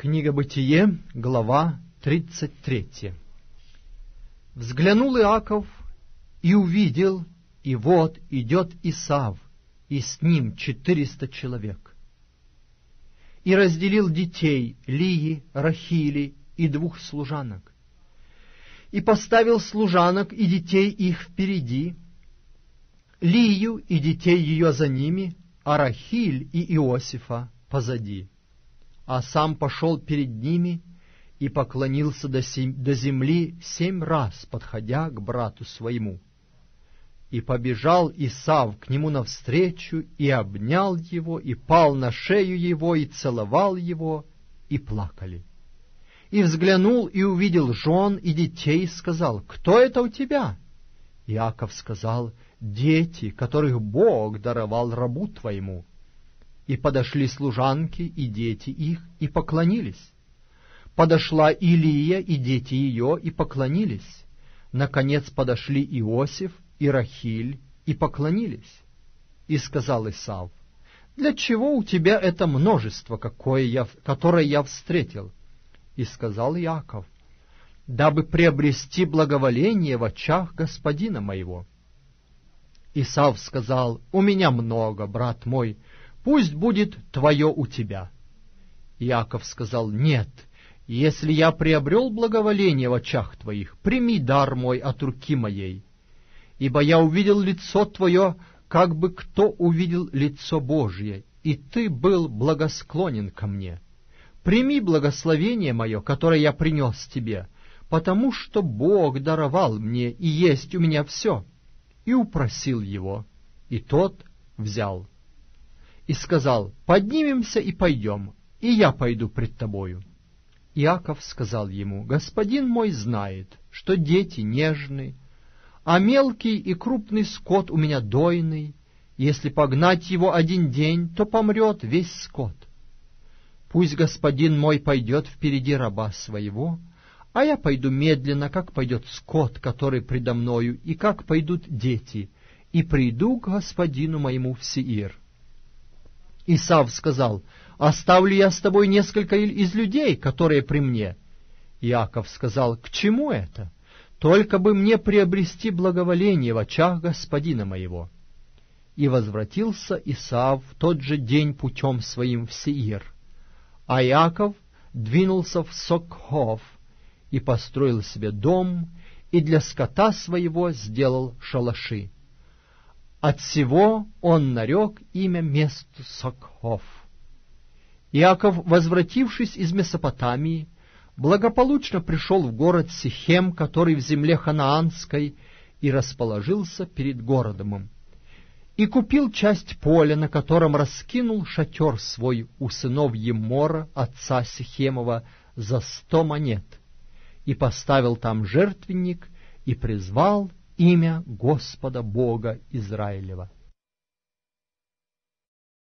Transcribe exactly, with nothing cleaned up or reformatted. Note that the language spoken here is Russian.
Книга Бытие, глава тридцать три. «Взглянул Иаков и увидел, и вот идет Исав, и с ним четыреста человек. И разделил детей Лии, Рахили и двух служанок. И поставил служанок и детей их впереди, Лию и детей ее за ними, а Рахиль и Иосифа позади. А сам пошел перед ними и поклонился до земли семь раз, подходя к брату своему. И побежал Исав к нему навстречу, и обнял его, и пал на шею его, и целовал его, и плакали. И взглянул, и увидел жен и детей, и сказал: «Кто это у тебя?» Иаков сказал: «Дети, которых Бог даровал рабу твоему». И подошли служанки и дети их, и поклонились. Подошла Илия и дети ее, и поклонились. Наконец подошли Иосиф и Рахиль, и поклонились. И сказал Исав: «Для чего у тебя это множество, какое я, которое я встретил?» И сказал Иаков: «Дабы приобрести благоволение в очах господина моего». Исав сказал: «У меня много, брат мой, пусть будет твое у тебя». Иаков сказал: «Нет, если я приобрел благоволение в очах твоих, прими дар мой от руки моей, ибо я увидел лицо твое, как бы кто увидел лицо Божье, и ты был благосклонен ко мне. Прими благословение мое, которое я принес тебе, потому что Бог даровал мне, и есть у меня все». И упросил его, и тот взял. И сказал: «Поднимемся и пойдем, и я пойду пред тобою». Иаков сказал ему: «Господин мой знает, что дети нежны, а мелкий и крупный скот у меня дойный. Если погнать его один день, то помрет весь скот. Пусть господин мой пойдет впереди раба своего, а я пойду медленно, как пойдет скот, который предо мною, и как пойдут дети, и приду к господину моему в Сеир». Исав сказал: «Оставлю я с тобой несколько из людей, которые при мне». Иаков сказал: «К чему это? Только бы мне приобрести благоволение в очах господина моего». И возвратился Исав в тот же день путем своим в Сеир. А Иаков двинулся в Сокхов и построил себе дом, и для скота своего сделал шалаши. От сего он нарек имя месту Сокхов. Иаков, возвратившись из Месопотамии, благополучно пришел в город Сихем, который в земле ханаанской, и расположился перед городом. И купил часть поля, на котором раскинул шатер свой у сынов Емора, отца Сихемова, за сто монет, и поставил там жертвенник, и призвал имя Господа Бога Израилева.